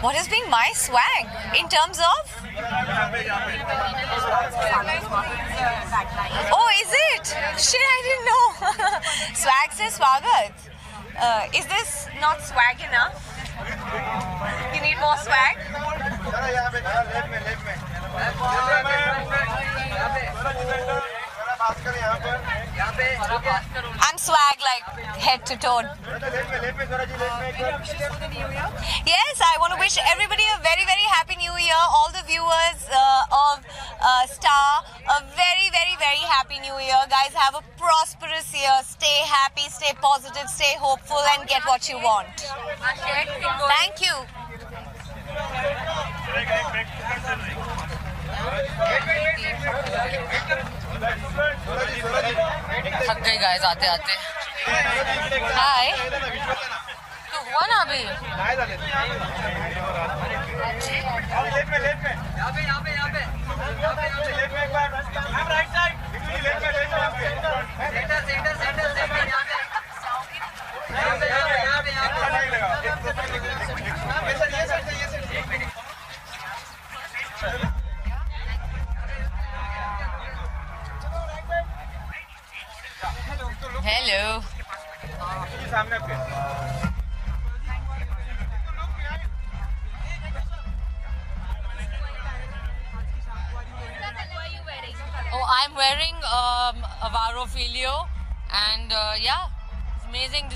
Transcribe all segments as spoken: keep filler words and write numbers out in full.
What has been my swag in terms of? Oh, is it? Shit, I didn't know. Swag says swagat. Uh, is this not swag enough? You need more swag? I'm swag like head to toe. Yes, I want to wish everybody a very, very happy new year. All the viewers uh, of uh, Star, a very, very, very happy new year. Guys, have a prosperous year. Stay happy, stay positive, stay hopeful and get what you want. Thank you. Okay guys, आते आते. Hi. तो हुआ ना अभी. Left में left में. यहाँ पे यहाँ पे यहाँ पे. यहाँ पे यहाँ पे लेफ्ट में एक बार. हम राइट साइड. लेफ्ट में लेफ्ट में यहाँ पे. सेंटर सेंटर सेंटर सेंटर यहाँ पे. यहाँ पे यहाँ पे यहाँ पे यहाँ पे. नहीं लगा. ये सर ये सर ये सर एक minute. Hello. Oh, I'm wearing um, a Varun Fello, and uh, yeah, it's amazing,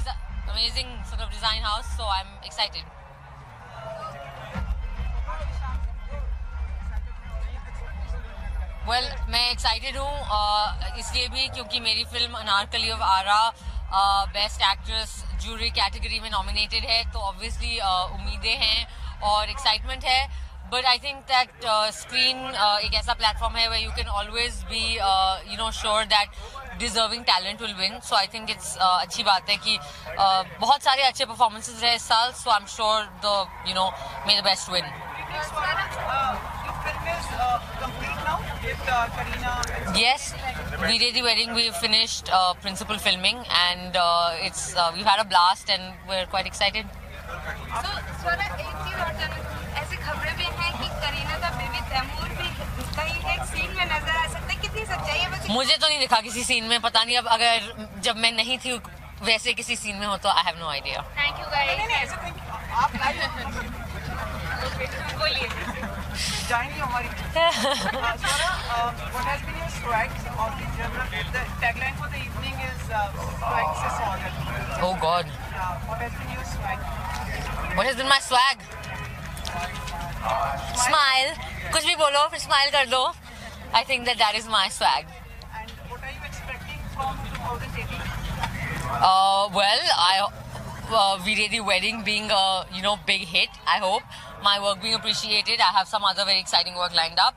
amazing sort of design house. So I'm excited. Well, मैं excited हूँ इसलिए भी क्योंकि मेरी film Anarkali of Ara best actress jury category में nominated है तो obviously उम्मीदें हैं और excitement है but I think that screen एक ऐसा platform है where you can always be you know sure that deserving talent will win so I think it's अच्छी बात है कि बहुत सारे अच्छे performances रहे इस साल so I'm sure the you know may the best win. Yes, we did the wedding. We finished uh, principal filming, and uh, it's uh, we've had a blast, and we're quite excited. So, Swara, ऐसी बात है ना, ऐसी खबरें भी हैं कि करीना का बेबी तैमूर भी कहीं एक सीन में नजर आ सकता है. कितनी सच्चाई है बस? मुझे तो नहीं दिखा किसी सीन में. पता नहीं अब अगर जब मैं नहीं थी वैसे किसी सीन में हो तो I have no idea. Thank you guys. नहीं नहीं ऐसे नहीं आप लाइफ बोलिए. Giant हमारी. What has been your swag or in general? The tagline for the evening is swag is swag. Oh God. What has been your swag? What has been my swag? Smile. कुछ भी बोलो फिर smile कर दो. I think that that is my swag. And what are you expecting from twenty eighteen? Uh, well, I uh, we did the wedding being a you know big hit. I hope. My work being appreciated. I have some other very exciting work lined up,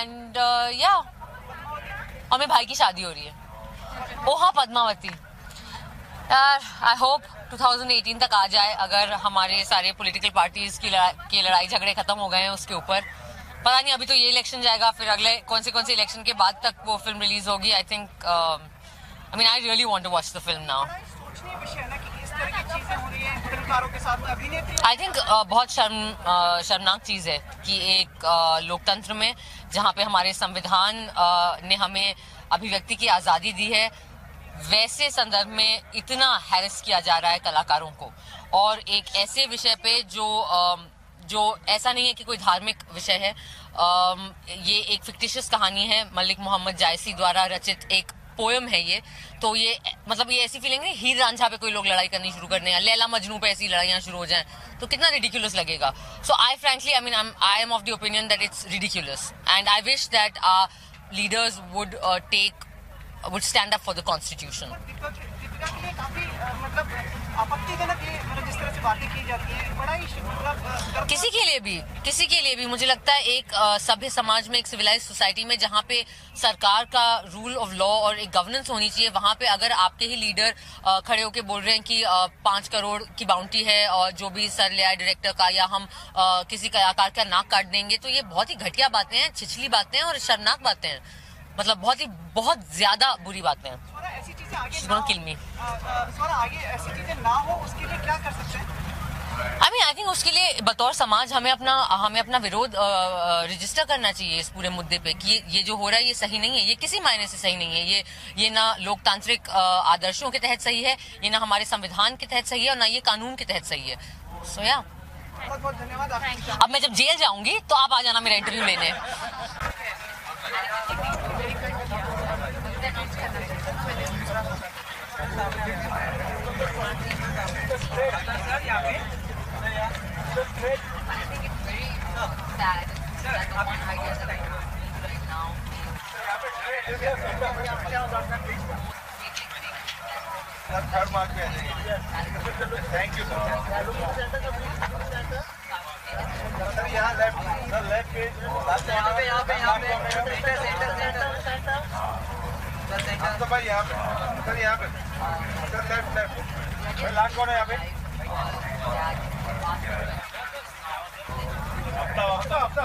and uh, yeah. और मेरे भाई की शादी हो रही है. ओ हाँ Padmavati. I hope twenty eighteen तक आ जाए अगर हमारे सारे political parties की के लड़ाई झगड़े खत्म हो गए हैं उसके ऊपर. पता नहीं अभी तो ये election जाएगा फिर अगले कौन से कौन से election के बाद तक वो film release होगी. I think. I mean, I really want to watch the film now. I think बहुत शर्म शर्मनाक चीज़ है कि एक लोकतंत्र में जहाँ पे हमारे संविधान ने हमें अभिव्यक्ति की आज़ादी दी है वैसे संदर्भ में इतना हैरेस किया जा रहा है कलाकारों को और एक ऐसे विषय पे जो जो ऐसा नहीं है कि कोई धार्मिक विषय है ये एक फिक्टिशियस कहानी है मलिक मोहम्मद जायसी द्वारा रचित एक पोयम है ये तो ये मतलब ये ऐसी फीलिंग है हीर रांझा पे कोई लोग लड़ाई करनी शुरू करने या लैला मजनू पे ऐसी लड़ाइयाँ शुरू हो जाएं तो कितना ridiculous लगेगा. So I frankly, I mean, I'm I am of the opinion that it's ridiculous, and I wish that our leaders would take would stand up for the constitution. Deepika के लिए काफी मतलब आपत्तिजनक ये मतलब जिस तरह से बातें की जाती हैं बड़ा इश्यू मतलब किसी के लिए भी किसी के लिए भी मुझे लगता है एक सभ्य समाज में एक सिविलाइज्ड सोसाइटी में जहाँ पे सरकार का रूल ऑफ लॉ और एक गवर्नेंस होनी चाहिए वहाँ पे अगर आपके ही लीडर खड़े होके बोल रहे हैं कि पांच करोड़ की बाउंटी है और जो भी सर ले आए डायरेक्टर का या हम किसी कलाकार का नाक काट देंगे तो ये बहुत ही घटिया बातें हैं छिछली बातें हैं और शर्मनाक बातें हैं मतलब बहुत ही बहुत ज्यादा बुरी बातें हैं. She's gonna kill me. Swara, आगे ऐसी चीजें ना हो उसके लिए क्या कर सकते हैं? आई थिंक उसके लिए बतौर समाज हमें अपना हमें अपना विरोध रजिस्टर करना चाहिए इस पूरे मुद्दे पे कि ये, ये जो हो रहा है ये सही नहीं है, ये किसी मायने से सही नहीं है, ये ये ना लोकतांत्रिक आदर्शों के तहत सही है, ये ना हमारे संविधान के तहत सही है और ना ये कानून के तहत सही है। सो so, या yeah. बहुत बहुत धन्यवाद। अब मैं जब जेल जाऊंगी तो आप आ जाना मेरा इंटरव्यू लेने। Thank you, sir. Sir, यहाँ left, sir left page, यहाँ पे, यहाँ पे, यहाँ पे, center, center, center, sir तो भाई यहाँ पे, sir यहाँ पे, sir left, left, भाई लाख कौन है यहाँ पे? अपना, अपना, अपना,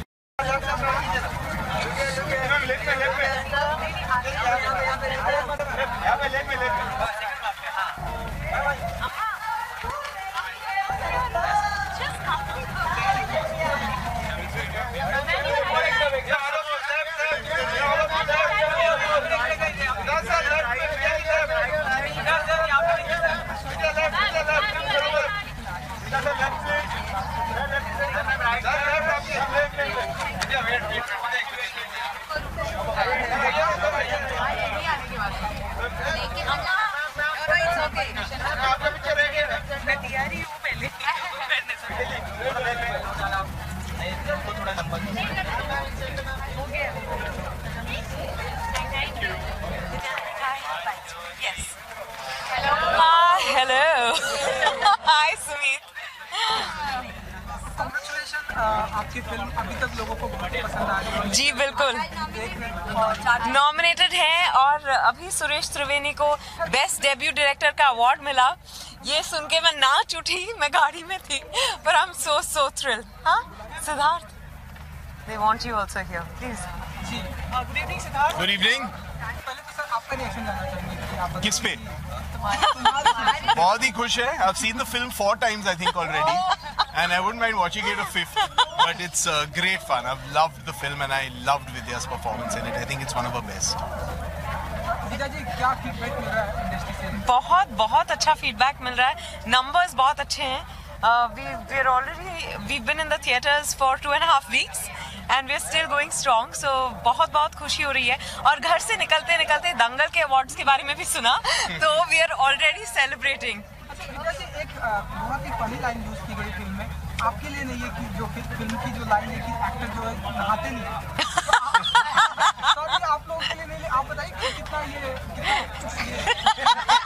नॉमिनेटेड है और अभी सुरेश त्रिवेणी को बेस्ट डेब्यू डायरेक्टर का अवार्ड मिला। ये सुन के मैं नाच उठी, मैं गाड़ी में थी, पर I am so so thrilled. हाँ Siddharth, they want you also here, please. Ji good evening Siddharth. Good evening. पहले तो सर आपका रिएक्शन लेना चाहिए किस पे? बहुत ही खुश है। I have seen the film four times I think already and I wouldn't mind watching it a fifth. But it's uh, great fun. I've loved the film and I loved Vidya's performance in it. I think it's one of her best. Vidya ji, क्या feedback मिल रहा है industry से? बहुत बहुत अच्छा feedback मिल रहा है. Numbers बहुत अच्छे हैं. Uh, we we're already we've been in the theaters for two and a half weeks and we're still going strong. So बहुत बहुत खुशी हो रही है. और घर से निकलते निकलते दंगल के awards के बारे में भी सुना. तो we are already celebrating. अच्छा विद्या जी, एक बहुत ही funny line use की गई film में. आपके लिए नहीं है कि जो फिल्म की जो लाइन है कि एक्टर जो है नहाते नहीं है, तो आप, आप लोगों के लिए नहीं, आप बताइए कितना ये, कितना ये